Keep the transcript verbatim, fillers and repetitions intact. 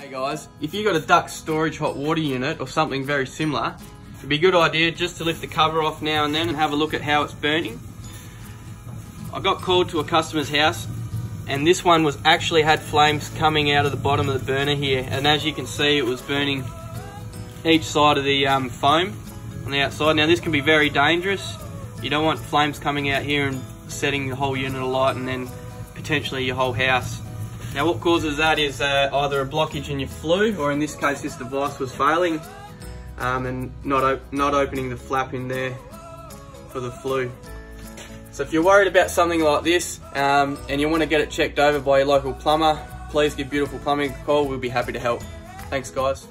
Hey guys, if you've got a Dux storage hot water unit or something very similar, it'd be a good idea just to lift the cover off now and then and have a look at how it's burning. I got called to a customer's house and this one was actually had flames coming out of the bottom of the burner here, and as you can see it was burning each side of the um, foam on the outside. Now this can be very dangerous. You don't want flames coming out here and setting the whole unit alight and then potentially your whole house. Now what causes that is uh, either a blockage in your flue, or in this case this device was failing um, and not, op not opening the flap in there for the flue. So if you're worried about something like this um, and you want to get it checked over by your local plumber, please give Beautiful Plumbing a call, we'll be happy to help. Thanks guys.